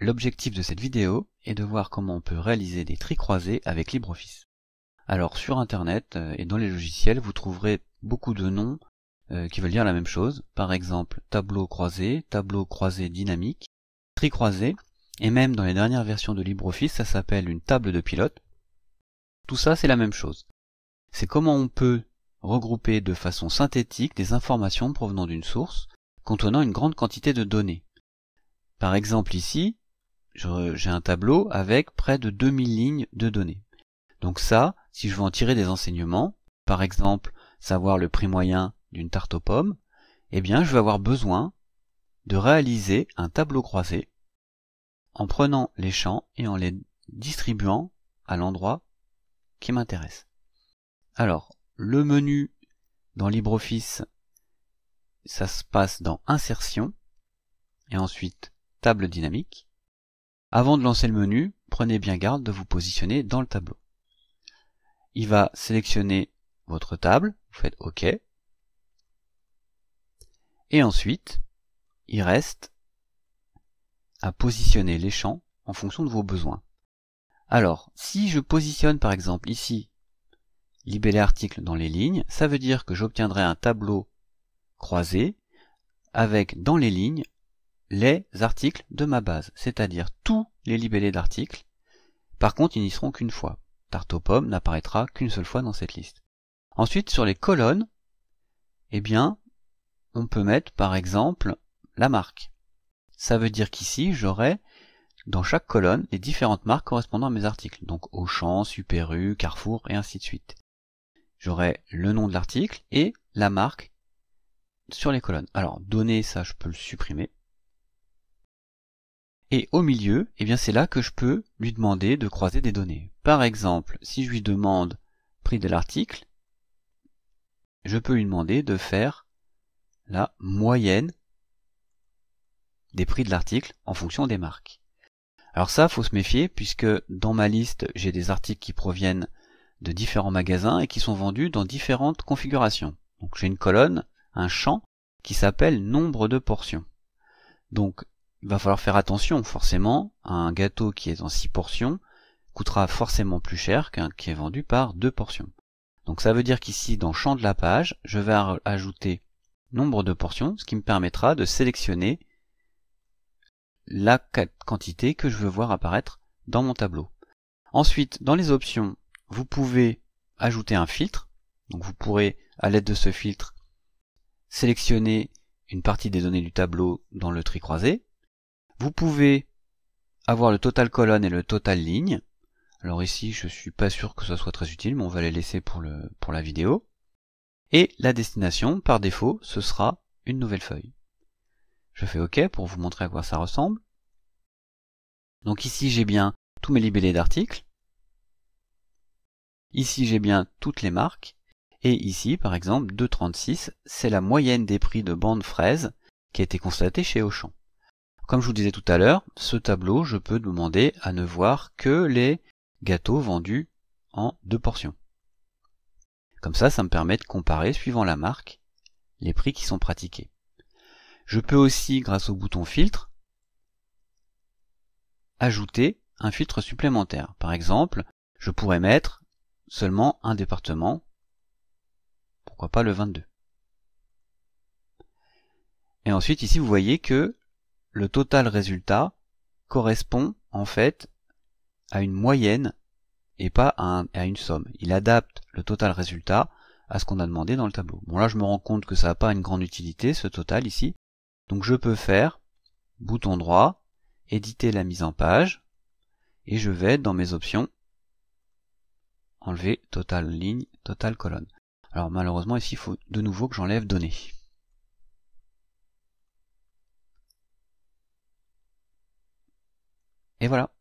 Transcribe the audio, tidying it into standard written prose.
L'objectif de cette vidéo est de voir comment on peut réaliser des tris croisés avec LibreOffice. Alors sur internet et dans les logiciels, vous trouverez beaucoup de noms qui veulent dire la même chose. Par exemple, tableau croisé dynamique, tri croisé, et même dans les dernières versions de LibreOffice, ça s'appelle une table de pilote. Tout ça, c'est la même chose. C'est comment on peut regrouper de façon synthétique des informations provenant d'une source contenant une grande quantité de données. Par exemple ici, j'ai un tableau avec près de 2000 lignes de données. Donc ça, si je veux en tirer des enseignements, par exemple savoir le prix moyen d'une tarte aux pommes, eh bien je vais avoir besoin de réaliser un tableau croisé en prenant les champs et en les distribuant à l'endroit qui m'intéresse. Alors, le menu dans LibreOffice, ça se passe dans Insertion et ensuite Table dynamique. Avant de lancer le menu, prenez bien garde de vous positionner dans le tableau. Il va sélectionner votre table, vous faites OK. Et ensuite, il reste à positionner les champs en fonction de vos besoins. Alors, si je positionne par exemple ici, libellé article dans les lignes, ça veut dire que j'obtiendrai un tableau croisé avec dans les lignes les articles de ma base, c'est-à-dire tous les libellés d'articles. Par contre, ils n'y seront qu'une fois. Tarte aux pommes n'apparaîtra qu'une seule fois dans cette liste. Ensuite, sur les colonnes, eh bien, on peut mettre par exemple la marque. Ça veut dire qu'ici, j'aurai dans chaque colonne les différentes marques correspondant à mes articles, donc Auchan, Super U, Carrefour et ainsi de suite. J'aurai le nom de l'article et la marque sur les colonnes. Alors, données, ça, je peux le supprimer. Et au milieu, eh bien c'est là que je peux lui demander de croiser des données. Par exemple, si je lui demande prix de l'article, je peux lui demander de faire la moyenne des prix de l'article en fonction des marques. Alors ça, faut se méfier, puisque dans ma liste, j'ai des articles qui proviennent de différents magasins et qui sont vendus dans différentes configurations. Donc j'ai une colonne, un champ, qui s'appelle nombre de portions. Donc, il va falloir faire attention, forcément, à un gâteau qui est en 6 portions coûtera forcément plus cher qu'un qui est vendu par 2 portions. Donc ça veut dire qu'ici, dans champ de la page, je vais ajouter nombre de portions, ce qui me permettra de sélectionner la quantité que je veux voir apparaître dans mon tableau. Ensuite, dans les options, vous pouvez ajouter un filtre. Donc vous pourrez, à l'aide de ce filtre, sélectionner une partie des données du tableau dans le tri croisé. Vous pouvez avoir le total colonne et le total ligne. Alors ici, je suis pas sûr que ce soit très utile, mais on va les laisser pour la vidéo. Et la destination, par défaut, ce sera une nouvelle feuille. Je fais OK pour vous montrer à quoi ça ressemble. Donc ici, j'ai bien tous mes libellés d'articles. Ici, j'ai bien toutes les marques. Et ici, par exemple, 2,36, c'est la moyenne des prix de bande fraise qui a été constatée chez Auchan. Comme je vous disais tout à l'heure, ce tableau, je peux demander à ne voir que les gâteaux vendus en 2 portions. Comme ça, ça me permet de comparer, suivant la marque, les prix qui sont pratiqués. Je peux aussi, grâce au bouton filtre, ajouter un filtre supplémentaire. Par exemple, je pourrais mettre seulement un département, pourquoi pas le 22. Et ensuite, ici, vous voyez que le total résultat correspond en fait à une moyenne et pas à une somme. Il adapte le total résultat à ce qu'on a demandé dans le tableau. Bon là je me rends compte que ça n'a pas une grande utilité ce total ici. Donc je peux faire bouton droit, éditer la mise en page et je vais dans mes options enlever total ligne, total colonne. Alors malheureusement ici il faut de nouveau que j'enlève données. Et voilà.